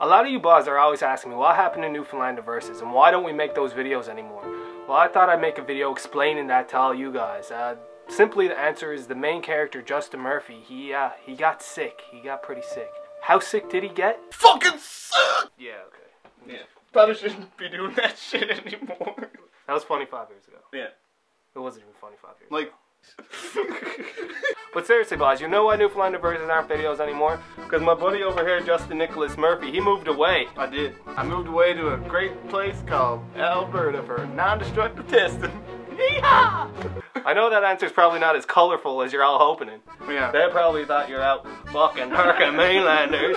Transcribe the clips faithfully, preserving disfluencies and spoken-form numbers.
A lot of you buzz are always asking me, what happened to Newfoundlander Versus and why don't we make those videos anymore? Well, I thought I'd make a video explaining that to all you guys. Uh, simply the answer is the main character, Justin Murphy, he, uh, he got sick. He got pretty sick. How sick did he get? Fucking sick! Yeah, okay. Yeah. Probably shouldn't be doing that shit anymore. That was funny five years ago. Yeah. It wasn't even funny five years like, ago. But seriously, guys, you know why Newfoundlander Versus aren't videos anymore? Because my buddy over here, Justin Nicholas Murphy, he moved away. I did. I moved away to a great place called Alberta for non-destructive testing. Yeehaw! I know that answer's probably not as colorful as you're all hoping. Yeah. They probably thought you're out fucking hurricane mainlanders.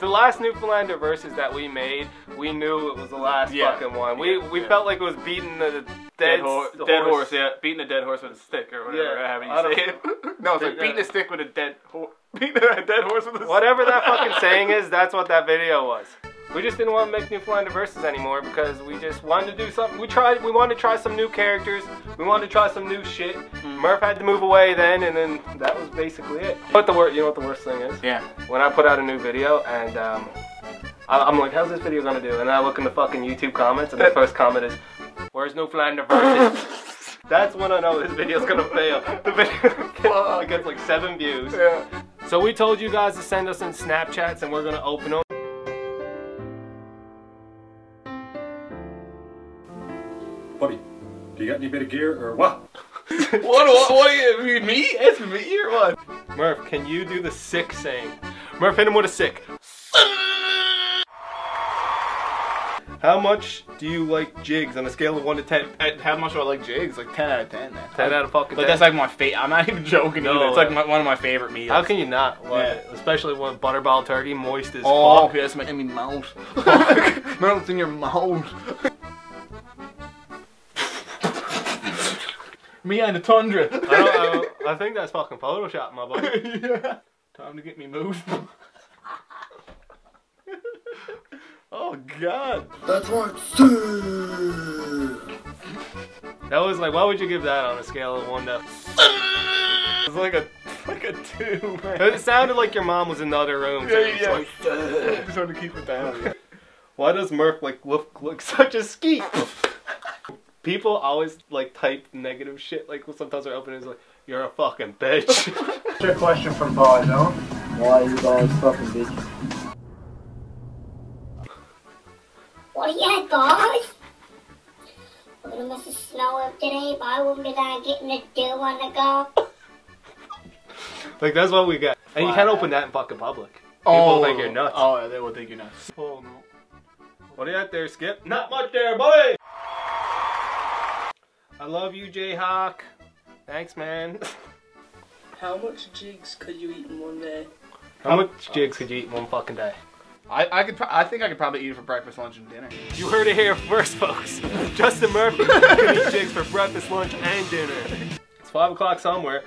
The last Newfoundlander Versus that we made, we knew it was the last yeah. fucking one. We yeah. we yeah. felt like it was beating the dead, dead, ho the dead horse. horse. Yeah, beating a dead horse with a stick or whatever. Yeah. However you say it. No, it's like beating a stick with a dead horse. Beating a dead horse with a stick. Whatever that fucking saying is, that's what that video was. We just didn't want to make Newfoundlander Versus anymore because we just wanted to do something. We tried. We wanted to try some new characters. We wanted to try some new shit. Mm. Murph had to move away then, and then that was basically it. But the wor you know what the worst thing is? Yeah. When I put out a new video and um, I I'm like, how's this video gonna do? And I look in the fucking YouTube comments, and the first comment is, "Where's Newfoundlander Versus?" That's when I know this video's gonna fail. The video gets like seven views. Yeah. So we told you guys to send us in Snapchats, and we're gonna open them. Buddy, do you got any bit of gear or what? what, what? What do you mean? Me? It's me or what? Murph, can you do the sick saying? Murph, hit him with a sick. How much do you like jigs on a scale of one to ten? I, how much do I like jigs? Like ten out of ten, man. ten like, out of fucking ten. Like, that's like my favorite. I'm not even joking no, either. It's like my, one of my favorite meals. How can you not love yeah. it? Especially when butterball turkey, moist as oh, fuck. Oh, that's making me mouth. Melts in your mouth. Me and the tundra. I, don't, I, I think that's fucking Photoshop, my buddy. Yeah. Time to get me moved. Oh god. That's right. That was like, why would you give that on a scale of one to? It's like a, like a two. Man. It sounded like your mom was in the other room. So yeah, yeah. Like, I just want to keep it down. Why does Murph like look look such a skeet? People always like type negative shit. Like sometimes they're open and it's like, "You're a fucking bitch." What's your question from Boys, huh? Why are you guys fucking bitches? What are you guys? We're gonna miss the snow up today, but I wouldn't be down getting a dew on the go. Like that's what we got, and you can't open that in fucking public. People oh, think you're nuts. Oh, yeah, they will think you're nuts. Oh no. What are you at there, Skip? Not much there, boy. I love you, J-Hawk. Thanks, man. How much jigs could you eat in one day? How much jigs could you eat in one fucking day? I, I could. I think I could probably eat it for breakfast, lunch, and dinner. You heard it here first, folks. Justin Murphy can eat jigs for breakfast, lunch, and dinner. It's five o'clock somewhere.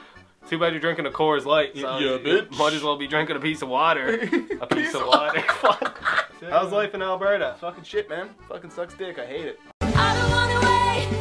Too bad you're drinking a Coors Light. So yeah, bitch. Might as well be drinking a piece of water. A piece, piece of water. Fuck. How's life in Alberta? Fucking shit, man. Fucking sucks dick. I hate it. I don't wanna wait.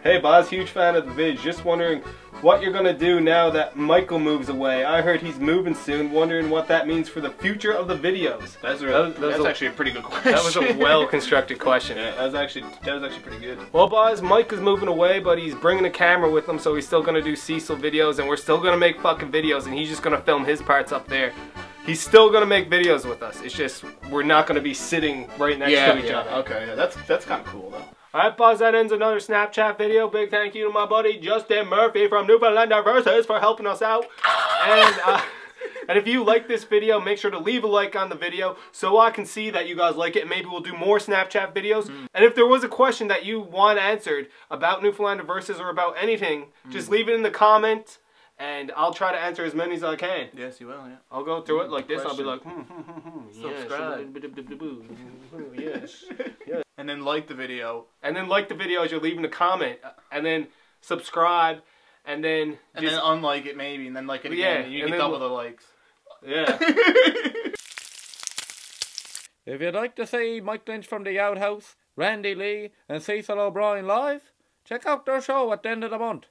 Hey Boz, huge fan of the Viz, just wondering what you're gonna do now that Michael moves away. I heard he's moving soon, wondering what that means for the future of the videos. That's, right. that was, that was that's a, actually a pretty good question. That was a well-constructed question. Yeah, that was actually that was actually pretty good. Well Boz, Mike is moving away, but he's bringing a camera with him, so he's still gonna do Cecil videos, and we're still gonna make fucking videos, and he's just gonna film his parts up there. He's still gonna make videos with us, it's just we're not gonna be sitting right next yeah, to each yeah, other. Okay, yeah, that's, that's kinda cool though. Alright, Buzz, that ends another Snapchat video. Big thank you to my buddy Justin Murphy from Newfoundlander Versus for helping us out. And, uh, and if you like this video, make sure to leave a like on the video so I can see that you guys like it. Maybe we'll do more Snapchat videos. Mm. And if there was a question that you want answered about Newfoundlander Versus or about anything, mm. just leave it in the comment and I'll try to answer as many as I can. Yes, you will, yeah. I'll go through mm, it like this. Question. I'll be like, hmm, hmm, hmm, hmm. Subscribe. Yes. Yes. And then like the video. And then like the video as you're leaving a comment. And then subscribe. And then just... And then unlike it maybe. And then like it again. Yeah, and you and get double the likes. Yeah. If you'd like to see Mike Lynch from the outhouse, Randy Lee and Cecil O'Brien live? Check out their show at the end of the month.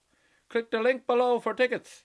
Click the link below for tickets.